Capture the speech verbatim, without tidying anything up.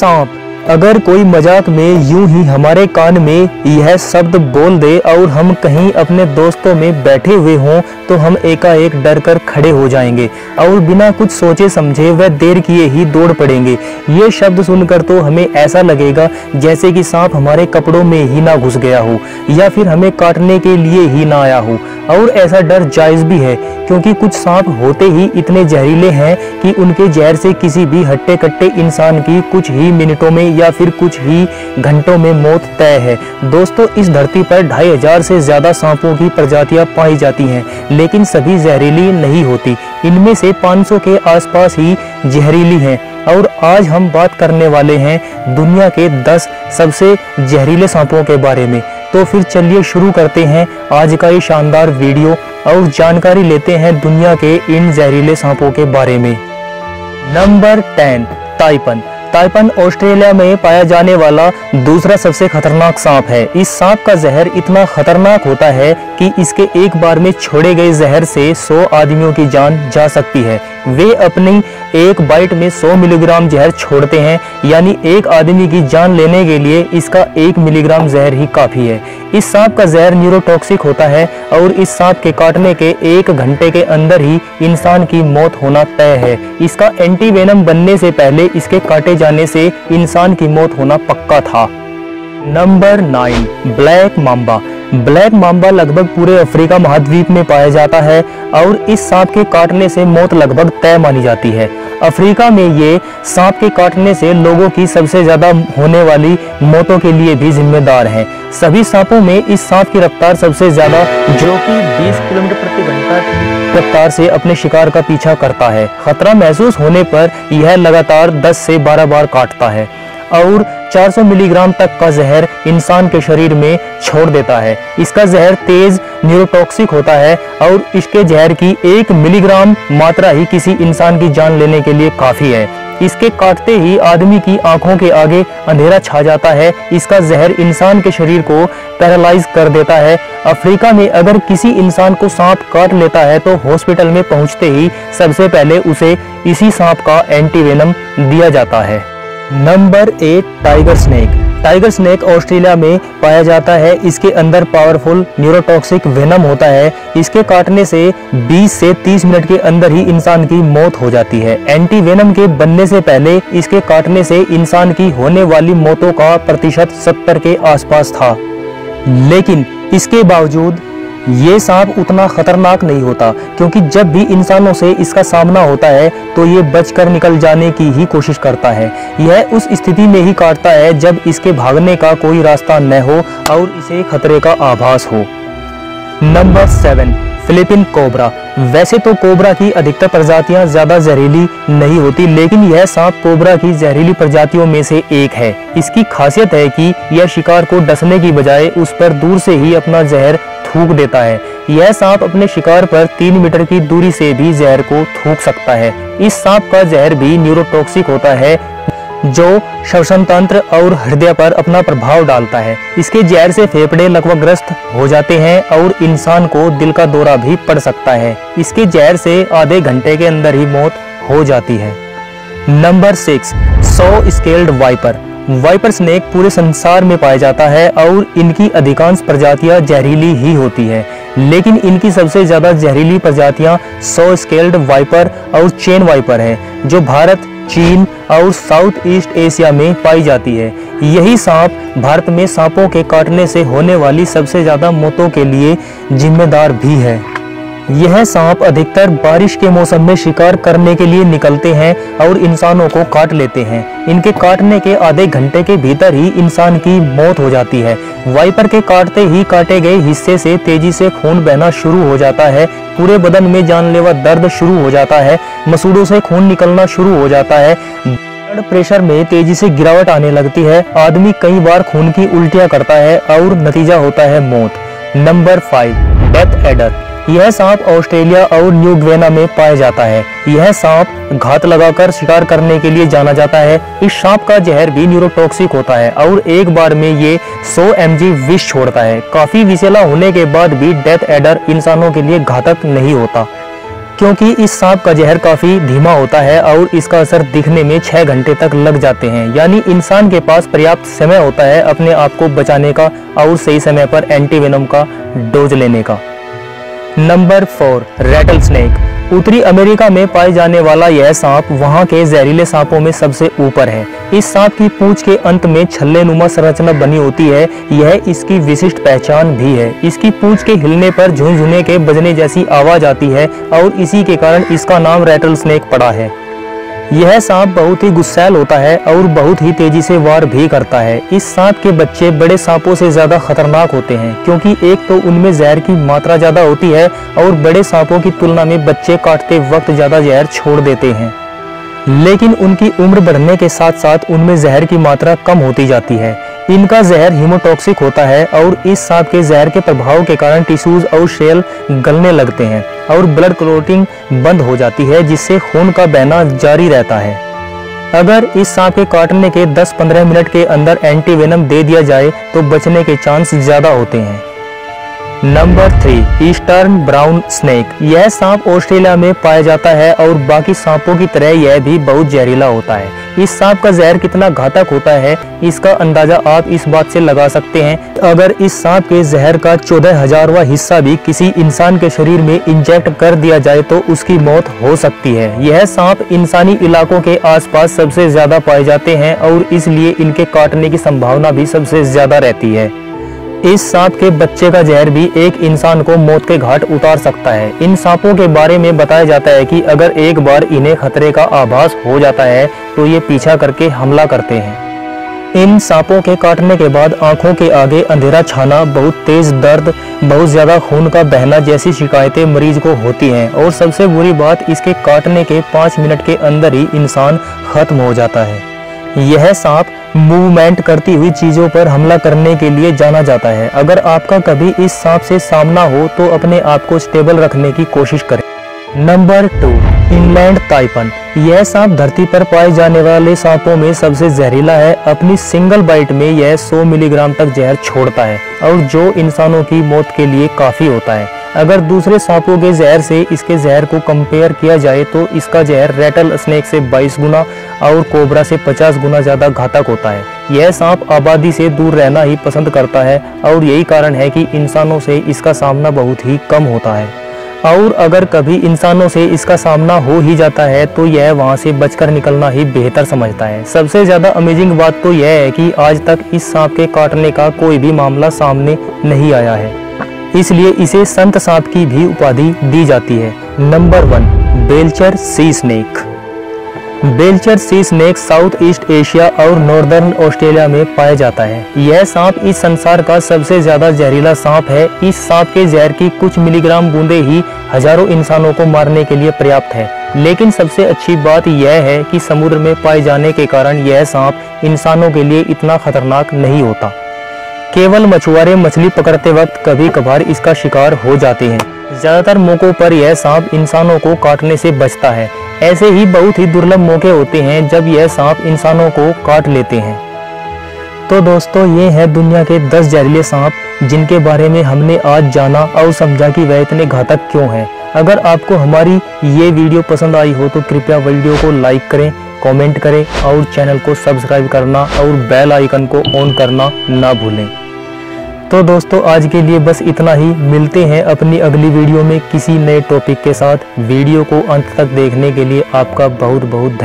सांप। अगर कोई मजाक में यूं ही हमारे कान में यह शब्द बोल दे और हम कहीं अपने दोस्तों में बैठे हुए हों तो हम एकाएक डर कर खड़े हो जाएंगे और बिना कुछ सोचे समझे व देर किए ही दौड़ पड़ेंगे। ये शब्द सुनकर तो हमें ऐसा लगेगा जैसे कि सांप हमारे कपड़ों में ही ना घुस गया हो या फिर हमें काटने के लिए ही ना आया हो। और ऐसा डर जायज़ भी है क्योंकि कुछ सांप होते ही इतने जहरीले हैं कि उनके जहर से किसी भी हट्टे कट्टे इंसान की कुछ ही मिनटों में या फिर कुछ ही घंटों में मौत तय है। दोस्तों, इस धरती पर ढाई हजार से ज्यादा सांपों की प्रजातियां पाई जाती हैं, लेकिन सभी जहरीली नहीं होती। इनमें से पाँच सौ के आसपास ही जहरीली हैं और आज हम बात करने वाले हैं दुनिया के दस सबसे जहरीले सांपों के बारे में। तो फिर चलिए शुरू करते हैं आज का ये शानदार वीडियो और जानकारी लेते हैं दुनिया के इन जहरीले सांपों के बारे में। Number ten, taipan. Taipan Australia में पाया जाने वाला दूसरा सबसे खतरनाक सांप है। इस सांप का जहर इतना खतरनाक होता है कि इसके एक बार में छोड़े गए जहर से सौ आदमियों की जान जा सकती है। वे अपनी एक बाइट में सौ मिलीग्राम जहर छोड़ते हैं, यानी एक आदमी की जान लेने के लिए इसका एक मिलीग्राम जहर ही काफ़ी है। इस सांप का जहर न्यूरोटॉक्सिक होता है और इस सांप के काटने के एक घंटे के अंदर ही इंसान की मौत होना तय है। इसका एंटीवेनम बनने से पहले इसके काटे जाने से इंसान की मौत होना पक्का था। Number nine, black mamba. Black mamba लगभग पूरे अफ्रीका महाद्वीप में पाया जाता है और इस सांप के काटने से मौत लगभग तय मानी जाती है। अफ्रीका में ये सांप के काटने से लोगों की सबसे ज़्यादा होने वाली मौतों के लिए भी जिम्मेदार है। सभी सांपों में इस सांप की रफ्तार सबसे ज़्यादा, जो कि बीस किलोमीटर प्रति घंटा की रफ्तार से अपने शिकार का पीछा करता है। खतरा महसूस होने पर यह लगातार दस से बारह बार काटता है और चार सौ मिलीग्राम तक का जहर इंसान के शरीर में छोड़ देता है। इसका जहर तेज न्यूरोटॉक्सिक होता है और इसके जहर की एक मिलीग्राम मात्रा ही किसी इंसान की जान लेने के लिए काफ़ी है। इसके काटते ही आदमी की आंखों के आगे अंधेरा छा जाता है। इसका जहर इंसान के शरीर को पैरालाइज कर देता है। अफ्रीका में अगर किसी इंसान को सांप काट लेता है तो हॉस्पिटल में पहुंचते ही सबसे पहले उसे इसी सांप का एंटीवेनम दिया जाता है। Number eight, tiger snake. Tiger snake Australia में पाया जाता है। इसके अंदर पावरफुल न्यूरोटॉक्सिक वेनम होता है। इसके काटने से बीस से तीस मिनट के अंदर ही इंसान की मौत हो जाती है। एंटी वेनम के बनने से पहले इसके काटने से इंसान की होने वाली मौतों का प्रतिशत सत्तर के आसपास था, लेकिन इसके बावजूद ये सांप उतना खतरनाक नहीं होता क्योंकि जब भी इंसानों से इसका सामना होता है तो ये बचकर निकल जाने की ही कोशिश करता है। यह उस स्थिति में ही काटता है जब इसके भागने का कोई रास्ता न हो और इसे खतरे का आभास हो। Number seven, Philippine cobra. वैसे तो कोबरा की अधिकतर प्रजातियां ज़्यादा जहरीली नहीं होती, लेकिन यह सांप कोबरा की जहरीली प्रजातियों में से एक है। इसकी खासियत है कि यह शिकार को डसने की बजाय उस पर दूर से ही अपना जहर थूक देता है। यह सांप अपने शिकार पर तीन मीटर की दूरी से भी जहर को थूक सकता है। इस सांप का जहर भी न्यूरोटॉक्सिक होता है, जो श्वसन तंत्र और हृदय पर अपना प्रभाव डालता है। इसके जहर से फेफड़े लकवाग्रस्त हो जाते हैं और इंसान को दिल का दौरा भी पड़ सकता है। इसके जहर से आधे घंटे के अंदर ही मौत हो जाती है। Number six, saw scaled viper. Viper snake पूरे संसार में पाया जाता है और इनकी अधिकांश प्रजातियां जहरीली ही होती है, लेकिन इनकी सबसे ज़्यादा जहरीली प्रजातियां सॉ स्केल्ड वाइपर और चेन वाइपर हैं, जो भारत, चीन और साउथ ईस्ट एशिया में पाई जाती है। यही सांप भारत में सांपों के काटने से होने वाली सबसे ज़्यादा मौतों के लिए जिम्मेदार भी है। यह सांप अधिकतर बारिश के मौसम में शिकार करने के लिए निकलते हैं और इंसानों को काट लेते हैं। इनके काटने के आधे घंटे के भीतर ही इंसान की मौत हो जाती है। वाइपर के काटते ही काटे गए हिस्से से तेजी से खून बहना शुरू हो जाता है। पूरे बदन में जानलेवा दर्द शुरू हो जाता है। मसूड़ों से खून निकलना शुरू हो जाता है। ब्लड प्रेशर में तेजी से गिरावट आने लगती है। आदमी कई बार खून की उल्टियाँ करता है और नतीजा होता है मौत। Number five, death adder. यह सांप ऑस्ट्रेलिया और न्यू गिनी में पाया जाता है। यह सांप घात लगाकर शिकार करने के लिए जाना जाता है। इस सांप का जहर भी न्यूरोटॉक्सिक होता है और एक बार में ये सौ एमजी विष छोड़ता है। काफी विषैला होने के बाद भी डेथ एडर इंसानों के लिए घातक नहीं होता। क्योंकि इस सांप का जहर काफ़ी धीमा होता है और इसका असर दिखने में छः घंटे तक लग जाते हैं, यानी इंसान के पास पर्याप्त समय होता है अपने आप को बचाने का और सही समय पर एंटीवेनम का डोज लेने का। Number four, rattle snake. उत्तरी अमेरिका में पाए जाने वाला यह सांप वहाँ के जहरीले सांपों में सबसे ऊपर है। इस सांप की पूंछ के अंत में छल्ले नुमा संरचना बनी होती है, यह इसकी विशिष्ट पहचान भी है। इसकी पूंछ के हिलने पर झुनझुने के बजने जैसी आवाज आती है और इसी के कारण इसका नाम रैटल स्नेक पड़ा है। यह सांप बहुत ही गुस्सैल होता है और बहुत ही तेजी से वार भी करता है। इस सांप के बच्चे बड़े सांपों से ज़्यादा खतरनाक होते हैं, क्योंकि एक तो उनमें जहर की मात्रा ज़्यादा होती है और बड़े सांपों की तुलना में बच्चे काटते वक्त ज़्यादा जहर छोड़ देते हैं, लेकिन उनकी उम्र बढ़ने के साथ साथ उनमें जहर की मात्रा कम होती जाती है। इनका जहर हीमोटॉक्सिक होता है और इस सांप के जहर के प्रभाव के कारण टिश्यूज और शेल गलने लगते हैं और ब्लड क्लोटिंग बंद हो जाती है, जिससे खून का बहना जारी रहता है। अगर इस सांप के काटने के दस पंद्रह मिनट के अंदर एंटीवेनम दे दिया जाए तो बचने के चांस ज़्यादा होते हैं। Number three, eastern brown snake. यह सांप ऑस्ट्रेलिया में पाया जाता है और बाकी सांपों की तरह यह भी बहुत जहरीला होता है। इस सांप का जहर कितना घातक होता है इसका अंदाज़ा आप इस बात से लगा सकते हैं अगर इस सांप के जहर का चौदह हज़ारवा हिस्सा भी किसी इंसान के शरीर में इंजेक्ट कर दिया जाए तो उसकी मौत हो सकती है। यह सांप इंसानी इलाकों के आसपास सबसे ज़्यादा पाए जाते हैं और इसलिए इनके काटने की संभावना भी सबसे ज़्यादा रहती है। इस सांप के बच्चे का जहर भी एक इंसान को मौत के घाट उतार सकता है। इन सांपों के बारे में बताया जाता है कि अगर एक बार इन्हें खतरे का आभास हो जाता है तो ये पीछा करके हमला करते हैं। इन सांपों के काटने के बाद आंखों के आगे अंधेरा छाना, बहुत तेज दर्द, बहुत ज़्यादा खून का बहना जैसी शिकायतें मरीज को होती हैं और सबसे बुरी बात इसके काटने के पाँच मिनट के अंदर ही इंसान खत्म हो जाता है। यह सांप मूवमेंट करती हुई चीज़ों पर हमला करने के लिए जाना जाता है। अगर आपका कभी इस सांप से सामना हो तो अपने आप को स्टेबल रखने की कोशिश करें। Number two, inland taipan. यह सांप धरती पर पाए जाने वाले सांपों में सबसे जहरीला है। अपनी सिंगल बाइट में यह सौ मिलीग्राम तक जहर छोड़ता है और जो इंसानों की मौत के लिए काफ़ी होता है। अगर दूसरे सांपों के जहर से इसके जहर को कंपेयर किया जाए तो इसका जहर रैटल स्नेक से बाईस गुना और कोबरा से पचास गुना ज़्यादा घातक होता है। यह सांप आबादी से दूर रहना ही पसंद करता है और यही कारण है कि इंसानों से इसका सामना बहुत ही कम होता है, और अगर कभी इंसानों से इसका सामना हो ही जाता है तो यह वहाँ से बचकर निकलना ही बेहतर समझता है। सबसे ज़्यादा अमेजिंग बात तो यह है कि आज तक इस सांप के काटने का कोई भी मामला सामने नहीं आया है, इसलिए इसे संत सांप की भी उपाधि दी जाती है। Number one, belcher sea snake. Belcher sea snake south east Asia और नॉर्दर्न ऑस्ट्रेलिया में पाया जाता है। यह सांप इस संसार का सबसे ज़्यादा जहरीला सांप है। इस सांप के जहर की कुछ मिलीग्राम बूंदे ही हजारों इंसानों को मारने के लिए पर्याप्त है, लेकिन सबसे अच्छी बात यह है कि समुद्र में पाए जाने के कारण यह सांप इंसानों के लिए इतना खतरनाक नहीं होता। केवल मछुआरे मछली पकड़ते वक्त कभी कभार इसका शिकार हो जाते हैं। ज़्यादातर मौक़ों पर यह सांप इंसानों को काटने से बचता है। ऐसे ही बहुत ही दुर्लभ मौके होते हैं जब यह सांप इंसानों को काट लेते हैं। तो दोस्तों, ये हैं दुनिया के दस जहरीले सांप जिनके बारे में हमने आज जाना और समझा कि वह इतने घातक क्यों हैं। अगर आपको हमारी ये वीडियो पसंद आई हो तो कृपया वीडियो को लाइक करें, कमेंट करें और चैनल को सब्सक्राइब करना और बेल आइकन को ऑन करना ना भूलें। तो दोस्तों, आज के लिए बस इतना ही। मिलते हैं अपनी अगली वीडियो में किसी नए टॉपिक के साथ। वीडियो को अंत तक देखने के लिए आपका बहुत बहुत धन्यवाद।